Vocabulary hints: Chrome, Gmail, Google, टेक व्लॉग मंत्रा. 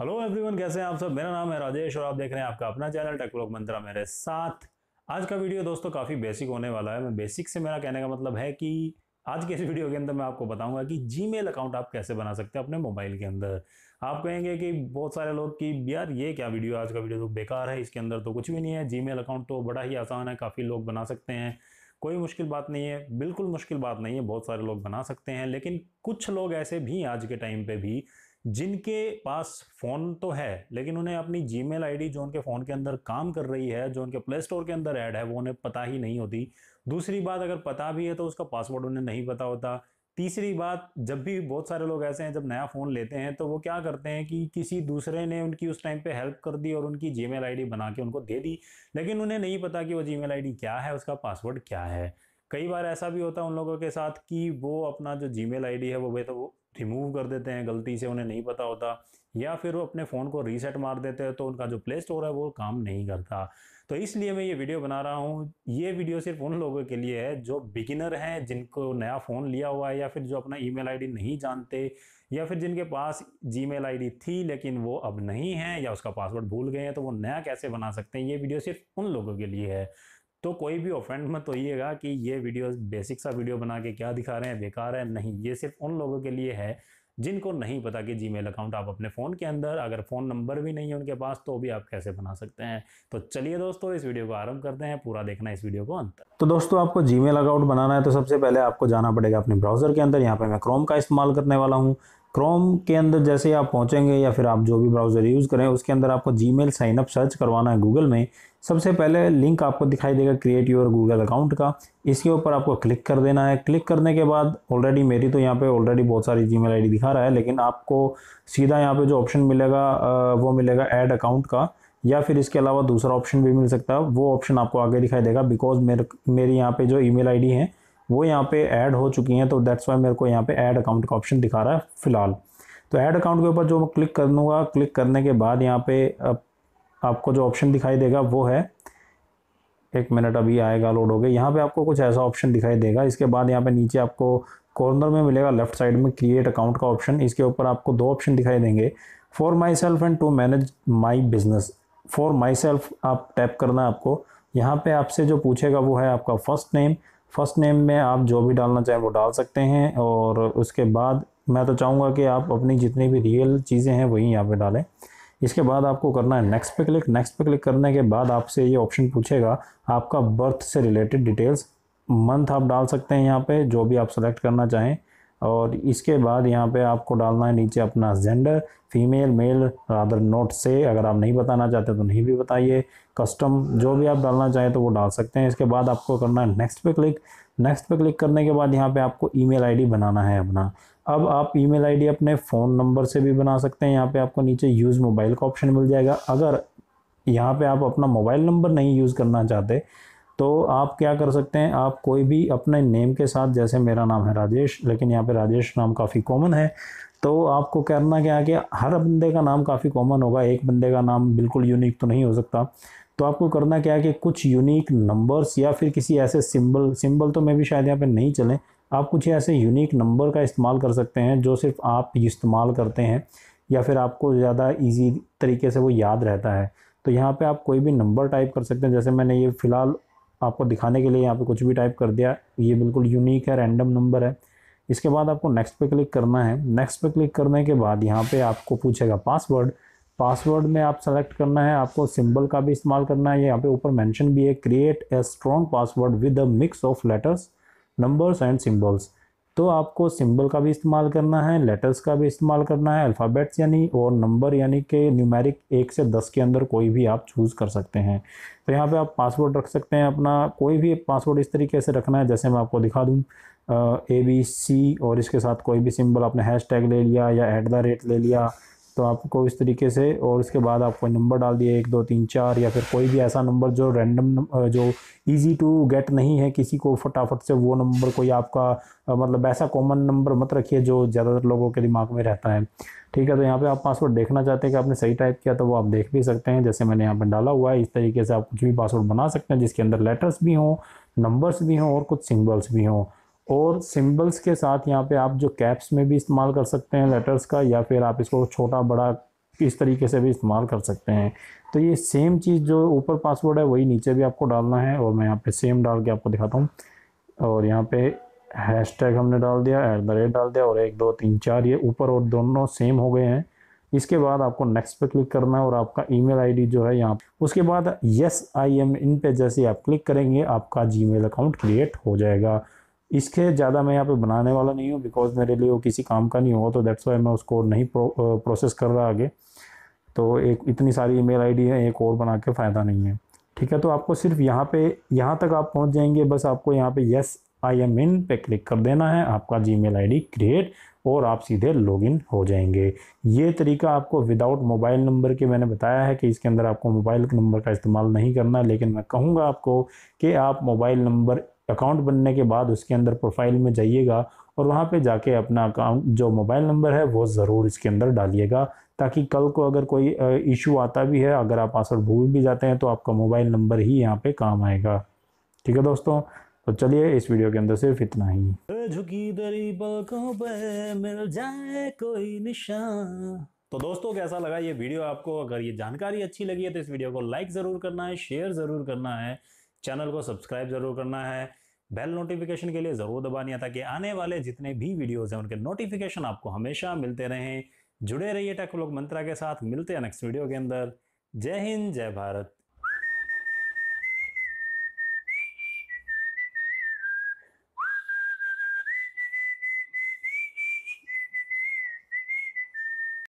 Hello everyone, कैसे हैं आप सब। मेरा नाम है राजेश और आप देख रहे हैं आपका अपना चैनल टेक व्लॉग मंत्रा। मेरे साथ आज का वीडियो दोस्तों काफ़ी बेसिक होने वाला है। मैं बेसिक से मेरा कहने का मतलब है कि आज के इस वीडियो के अंदर मैं आपको बताऊंगा कि जीमेल अकाउंट आप कैसे बना सकते हैं अपने मोबाइल के अंदर। आप कहेंगे कि बहुत सारे लोग कि यार ये क्या वीडियो, आज का वीडियो तो बेकार है, इसके अंदर तो कुछ भी नहीं है। जीमेल अकाउंट तो बड़ा ही आसान है, काफ़ी लोग बना सकते हैं, कोई मुश्किल बात नहीं है। बिल्कुल मुश्किल बात नहीं है, बहुत सारे लोग बना सकते हैं। लेकिन कुछ लोग ऐसे भी आज के टाइम पे भी जिनके पास फ़ोन तो है लेकिन उन्हें अपनी जीमेल आईडी जो उनके फ़ोन के अंदर काम कर रही है, जो उनके प्ले स्टोर के अंदर ऐड है, वो उन्हें पता ही नहीं होती। दूसरी बात, अगर पता भी है तो उसका पासवर्ड उन्हें नहीं पता होता। तीसरी बात, जब भी बहुत सारे लोग ऐसे हैं जब नया फ़ोन लेते हैं तो वो क्या करते हैं कि किसी दूसरे ने उनकी उस टाइम पे हेल्प कर दी और उनकी जीमेल आईडी बना के उनको दे दी, लेकिन उन्हें नहीं पता कि वो जीमेल आईडी क्या है, उसका पासवर्ड क्या है। कई बार ऐसा भी होता है उन लोगों के साथ कि वो अपना जो जीमेल आईडी है वो रिमूव कर देते हैं, गलती से उन्हें नहीं पता होता, या फिर वो अपने फ़ोन को रीसेट मार देते हैं तो उनका जो प्ले स्टोर है वो काम नहीं करता। तो इसलिए मैं ये वीडियो बना रहा हूँ। ये वीडियो सिर्फ उन लोगों के लिए है जो बिगिनर हैं, जिनको नया फ़ोन लिया हुआ है, या फिर जो अपना ईमेल आईडी नहीं जानते, या फिर जिनके पास जीमेल आईडी थी लेकिन वो अब नहीं है या उसका पासवर्ड भूल गए हैं, तो वो नया कैसे बना सकते हैं। ये वीडियो सिर्फ उन लोगों के लिए है, तो कोई भी ऑफेंड मत होइएगा कि ये वीडियो बेसिक सा वीडियो बना के क्या दिखा रहे हैं, बेकार है। नहीं, ये सिर्फ उन लोगों के लिए है जिनको नहीं पता कि जीमेल अकाउंट आप अपने फ़ोन के अंदर, अगर फ़ोन नंबर भी नहीं है उनके पास, तो भी आप कैसे बना सकते हैं। तो चलिए दोस्तों, इस वीडियो को आरंभ करते हैं। पूरा देखना इस वीडियो को अंत तक। तो दोस्तों, आपको जीमेल अकाउंट बनाना है तो सबसे पहले आपको जाना पड़ेगा अपने ब्राउज़र के अंदर। यहाँ पर मैं क्रोम का इस्तेमाल करने वाला हूँ। क्रोम के अंदर जैसे ही आप पहुँचेंगे, या फिर आप जो भी ब्राउज़र यूज़ करें, उसके अंदर आपको जीमेल साइनअप सर्च करवाना है गूगल में। सबसे पहले लिंक आपको दिखाई देगा क्रिएट योर गूगल अकाउंट का, इसके ऊपर आपको क्लिक कर देना है। क्लिक करने के बाद ऑलरेडी मेरी तो यहाँ पे ऑलरेडी बहुत सारी जीमेल आईडी दिखा रहा है, लेकिन आपको सीधा यहाँ पे जो ऑप्शन मिलेगा वो मिलेगा ऐड अकाउंट का, या फिर इसके अलावा दूसरा ऑप्शन भी मिल सकता है। वो ऑप्शन आपको आगे दिखाई देगा, बिकॉज मेरी यहाँ पर जो ईमेल आईडी है वो यहाँ पे ऐड हो चुकी हैं, तो दैट्स वाई मेरे को यहाँ पे ऐड अकाउंट का ऑप्शन दिखा रहा है फ़िलहाल। तो ऐड अकाउंट के ऊपर जो मैं क्लिक कर दूँगा, क्लिक करने के बाद यहाँ पे आपको जो ऑप्शन दिखाई देगा वो है, एक मिनट अभी आएगा, लोड हो गया। यहाँ पे आपको कुछ ऐसा ऑप्शन दिखाई देगा। इसके बाद यहाँ पे नीचे आपको कॉर्नर में मिलेगा लेफ्ट साइड में क्रिएट अकाउंट का ऑप्शन। इसके ऊपर आपको दो ऑप्शन दिखाई देंगे, for my self and to manage my business. For my self आप टैप करना है आपको। यहाँ पर आपसे जो पूछेगा वो है आपका फर्स्ट नेम। फ़र्स्ट नेम में आप जो भी डालना चाहें वो डाल सकते हैं, और उसके बाद मैं तो चाहूँगा कि आप अपनी जितनी भी रियल चीज़ें हैं वही यहाँ पे डालें। इसके बाद आपको करना है नेक्स्ट पे क्लिक। नेक्स्ट पे क्लिक करने के बाद आपसे ये ऑप्शन पूछेगा आपका बर्थ से रिलेटेड डिटेल्स। मंथ आप डाल सकते हैं यहाँ पे, जो भी आप सेलेक्ट करना चाहें। और इसके बाद यहाँ पे आपको डालना है नीचे अपना gender, female male, rather not से, अगर आप नहीं बताना चाहते तो नहीं भी बताइए। कस्टम जो भी आप डालना चाहें तो वो डाल सकते हैं। इसके बाद आपको करना है नेक्स्ट पे क्लिक। नेक्स्ट पे क्लिक करने के बाद यहाँ पे आपको ईमेल आईडी बनाना है अपना। अब आप ईमेल आईडी अपने फ़ोन नंबर से भी बना सकते हैं। यहाँ पर आपको नीचे यूज़ मोबाइल का ऑप्शन मिल जाएगा। अगर यहाँ पर आप अपना मोबाइल नंबर नहीं यूज़ करना चाहते तो आप क्या कर सकते हैं, आप कोई भी अपने नेम के साथ, जैसे मेरा नाम है राजेश, लेकिन यहाँ पे राजेश नाम काफ़ी कॉमन है, तो आपको करना क्या है कि हर बंदे का नाम काफ़ी कॉमन होगा, एक बंदे का नाम बिल्कुल यूनिक तो नहीं हो सकता। तो आपको करना क्या है कि कुछ यूनिक नंबर्स या फिर किसी ऐसे सिंबल तो मैं भी शायद यहाँ पर नहीं चलें, आप कुछ ऐसे यूनिक नंबर का इस्तेमाल कर सकते हैं जो सिर्फ आप इस्तेमाल करते हैं, या फिर आपको ज़्यादा ईजी तरीके से वो याद रहता है। तो यहाँ पर आप कोई भी नंबर टाइप कर सकते हैं, जैसे मैंने ये फ़िलहाल आपको दिखाने के लिए यहाँ पे कुछ भी टाइप कर दिया। ये बिल्कुल यूनिक है, रैंडम नंबर है। इसके बाद आपको नेक्स्ट पे क्लिक करना है। नेक्स्ट पे क्लिक करने के बाद यहाँ पे आपको पूछेगा पासवर्ड। पासवर्ड में आप सेलेक्ट करना है, आपको सिंबल का भी इस्तेमाल करना है। यहाँ पे ऊपर मेंशन भी है, create a strong password with a mix of letters, numbers and symbols. तो आपको सिंबल का भी इस्तेमाल करना है, लेटर्स का भी इस्तेमाल करना है, अल्फ़ाबेट्स यानी और नंबर यानी कि न्यूमेरिक 1 से 10 के अंदर कोई भी आप चूज़ कर सकते हैं। तो यहाँ पे आप पासवर्ड रख सकते हैं अपना, कोई भी पासवर्ड इस तरीके से रखना है जैसे मैं आपको दिखा दूँ, ABC, और इसके साथ कोई भी सिंबल, आपने हैशटैग ले लिया या @ ले लिया, तो आपको इस तरीके से। और इसके बाद आप कोई नंबर डाल दिए 1 2 3 4, या फिर कोई भी ऐसा नंबर जो रैंडम, जो इजी टू गेट नहीं है किसी को फटाफट से, वो नंबर कोई आपका मतलब ऐसा कॉमन नंबर मत रखिए जो ज़्यादातर लोगों के दिमाग में रहता है, ठीक है। तो यहाँ पे आप पासवर्ड देखना चाहते हैं कि आपने सही टाइप किया तो वो आप देख भी सकते हैं, जैसे मैंने यहाँ पर डाला हुआ है। इस तरीके से आप कुछ भी पासवर्ड बना सकते हैं जिसके अंदर लेटर्स भी हों, नंबर्स भी हों और कुछ सिम्बल्स भी हों। और सिंबल्स के साथ यहाँ पे आप जो कैप्स में भी इस्तेमाल कर सकते हैं लेटर्स का, या फिर आप इसको छोटा बड़ा इस तरीके से भी इस्तेमाल कर सकते हैं। तो ये सेम चीज़ जो ऊपर पासवर्ड है वही नीचे भी आपको डालना है, और मैं यहाँ पे सेम डाल के आपको दिखाता हूँ। और यहाँ पे हैशटैग हमने डाल दिया, @ डाल दिया, और 1 2 3 4 ये ऊपर और दोनों सेम हो गए हैं। इसके बाद आपको नेक्स्ट पे क्लिक करना है और आपका ईमेल आईडी जो है यहाँ, उसके बाद यस आई एम इन पे जैसे आप क्लिक करेंगे आपका जीमेल अकाउंट क्रिएट हो जाएगा। इसके ज़्यादा मैं यहाँ पे बनाने वाला नहीं हूँ बिकॉज मेरे लिए वो किसी काम का नहीं होगा, तो दैट्स वाई मैं उसको नहीं प्रोसेस कर रहा आगे। तो एक इतनी सारी ईमेल आईडी है, एक और बना के फ़ायदा नहीं है, ठीक है। तो आपको सिर्फ यहाँ तक आप पहुँच जाएंगे, बस आपको यहाँ पर यस आई एम इन पे क्लिक कर देना है, आपका जीमेल आईडी क्रिएट और आप सीधे लॉगिन हो जाएंगे। ये तरीका आपको विदाउट मोबाइल नंबर के मैंने बताया है कि इसके अंदर आपको मोबाइल नंबर का इस्तेमाल नहीं करना, लेकिन मैं कहूँगा आपको कि आप मोबाइल नंबर अकाउंट बनने के बाद उसके अंदर प्रोफाइल में जाइएगा और वहाँ पे जाके अपना अकाउंट जो मोबाइल नंबर है वो ज़रूर इसके अंदर डालिएगा, ताकि कल को अगर कोई इशू आता भी है, अगर आप पासवर्ड भूल भी जाते हैं तो आपका मोबाइल नंबर ही यहाँ पे काम आएगा, ठीक है दोस्तों। तो चलिए इस वीडियो के अंदर सिर्फ इतना ही। झुकी दरी पलकों पे मिल जाए कोई निशान। तो दोस्तों कैसा लगा ये वीडियो आपको? अगर ये जानकारी अच्छी लगी है तो इस वीडियो को लाइक ज़रूर करना है, शेयर ज़रूर करना है, चैनल को सब्सक्राइब ज़रूर करना है, बेल नोटिफिकेशन के लिए ज़रूर दबानी है ताकि आने वाले जितने भी वीडियोज़ हैं उनके नोटिफिकेशन आपको हमेशा मिलते रहें। जुड़े रहिए टेक व्लॉग मंत्रा के साथ। मिलते हैं नेक्स्ट वीडियो के अंदर। जय हिंद, जय भारत।